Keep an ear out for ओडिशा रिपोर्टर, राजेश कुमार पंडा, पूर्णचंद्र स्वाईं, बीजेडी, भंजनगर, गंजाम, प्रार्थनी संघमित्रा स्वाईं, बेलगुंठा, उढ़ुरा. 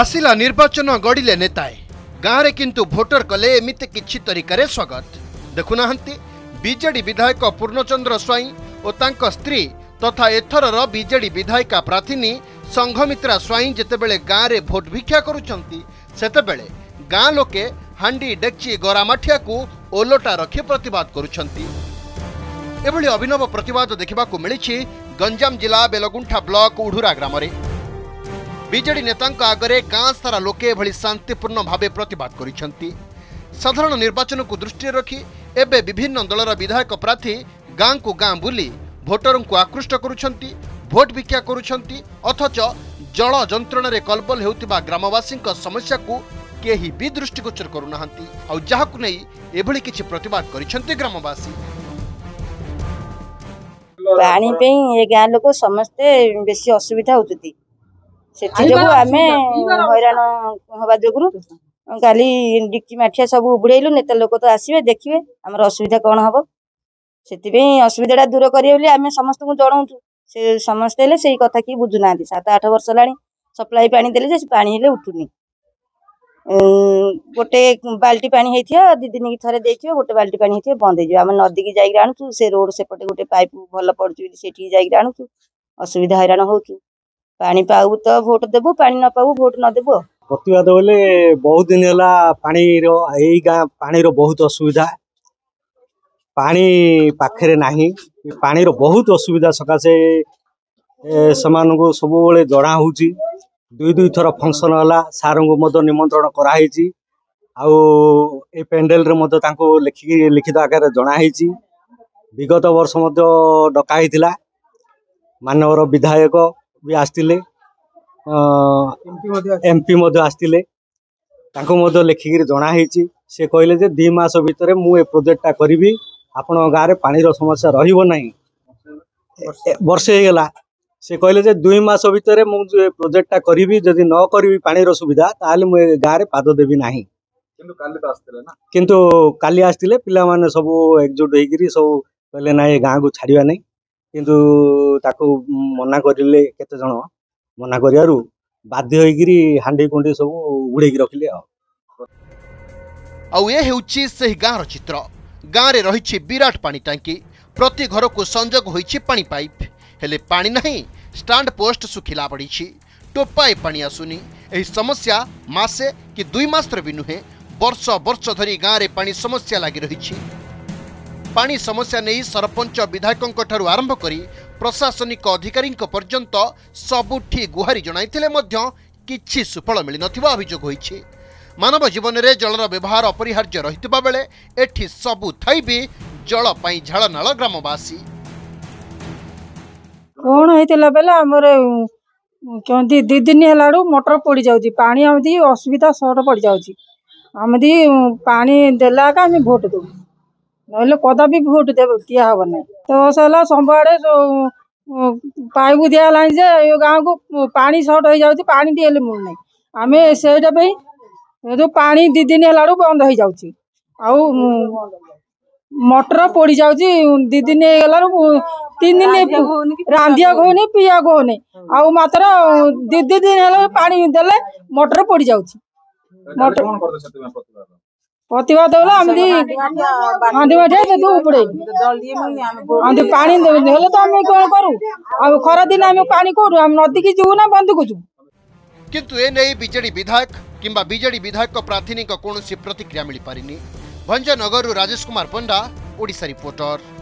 आसिला निर्वाचन गड़िले नेताए गाँव में किंतु भोटर कले एमती किछि तरीके स्वागत देखुना बीजेडी विधायक पूर्णचंद्र स्वाईं और तांको स्त्री तथा एथरर बीजेडी विधायिका प्रार्थनी संघमित्रा स्वाईं जितेबेले गाँव में भोट भिक्षा करुचंती सेतेबेले गाँव लोके हांडी डेक्ची गरामाठिया को ओलोटा रखी प्रतिवाद करुचंती। एभली अभिनव प्रतिवाद देखा मिली गंजाम जिला बेलगुंठा ब्लॉक उढ़ुरा ग्राम बीजेडी नेतांक आगरे गाँ सारा लोके एभली शांतिपूर्ण भावे प्रतिवाद करिसेंती। साधारण निर्वाचन को दृष्टि रखी एबे विभिन्न दलर विधायक प्रार्थी गाँ को गाँ बुली भोटरों को आकृष्ट करुछंती, भोट भिक्षा करुछंती अथच जल जंत्रणा कलबल हेउतिबा ग्रामवासी समस्या को केही भी दृष्टिगोचर करुनाहांती आ जाहाकु नै एभली किछि प्रतिवाद करिसेंती ग्रामवासी। पानी पे ये गाँ लोक समस्ते बेसी असुविधा होती काली सब उबड़ेलु नेता लोक तो आसवे देखिए आम असुविधा कौन हम से असुविधा दूर करें समस्त को जनाऊँ से समस्ते से कथा किए बुझुना 7-8 वर्ष है सप्लाई पानी देले पानी उठुनी गोटे बाल्टी पानी होता 2 दिन की थे देखिए गोटे बाल्टी पानी होता बंद हो नदी की जाकर आणुचु से रोड सेपटे गोटे पाइप भल पड़ू से जाकर आणुचु असुविधा हैरान हो पानी पाऊ तो भोट देबो पानी न पाऊ भोट न देबो प्रतिवाद बोले बहुत दिन हला पानी रो एई गां पानी रो बहुत असुविधा पानी पाखरे नाही पानी रो बहुत असुविधा सकासे समान को सब बेले जणा होउची 2-2 थर फंक्शन हला सारंग मद निमंत्रण करा हेची आउ ए पेंडल रे मद तांको लिखि लिखित आकार जणा हेची विगत वर्ष मद डका हेतिला मानवर विधायक भी आस्तिले एमपी आस्तिले लिखिक जनाई से कहले जे 2 मास भितर मुझे प्रोजेक्टा करी आपण गाँव पानी रो समस्या रही वर्षे होगा से कहले जे 2 मास भितर मुझे प्रोजेक्टा करी जदि न करी पानी रो सुविधा ताल मुझे गाँव पाद देवी ना किंतु काली आस्तिले पिला माने सब एकजुट होकर सब कहले ना ये गाँव को छाड़िया नहीं किंतु ताको मना करिले केते जण मना करियारू बाध्य होइगिरी हांडी कुंडी सब उड़ेगी रखिले आ ये हेउची सही गाँर चित्र। गाँव में रही विराट पानी टांकी प्रति घर को संजोग होइछि पानी पाइप हेले पानी नहीं स्टैंड पोस्ट सुखिला पड़ी टोपाए पानी आसुनी। एही समस्या मासे कि 2 मास भी नुहे वर्ष वर्ष धरी गाँव में पानी समस्या लगी रही। पानी समस्या नहीं सरपंच विधायकों ठारू आरंभ करी प्रशासनिक अधिकारी पर्यंत सबुठी गुहारि जणाई थिले मध्य किछि सुफल मिल नथिबा अभियोग होइछि। मानव जीवन में जलर व्यवहार अपरिहार्य रहितबा बेले एठी सबु थाई भी जल पाई झाड़नाल ग्रामवासी कोन होइतेला बेला हमर क्यों 2 दिन हेलाडू मोटर पड़ी जाउची पानी आमदी असुविधा शॉर्ट पड़ जाउची आमदी पानी देला का हम वोट दो ना कदापि भोट दिया हम ना तो सारा संभाड़े पाइप दिहलानी जे गाँव को पानी सर्ट हो जाती पानी टी मिलू ना आम से जो पानी 2 दिन है बंद हो जाऊँ आ मटर पड़ जा 2 दिन हो 3 दिन रांधिया होनी पिया होनी आ मात्र 2 दिन पानी देले मटर पड़ जा प्रतिवाद पानी खरा दिन पानी नदी की जीवना बंद को किंतु ए नै बीजेडी विधायक किंबा बीजेडी विधायक प्रार्थनी कौन प्रतिक्रिया मिल पारिनी। भंजनगर राजेश कुमार पंडा, ओडिशा रिपोर्टर।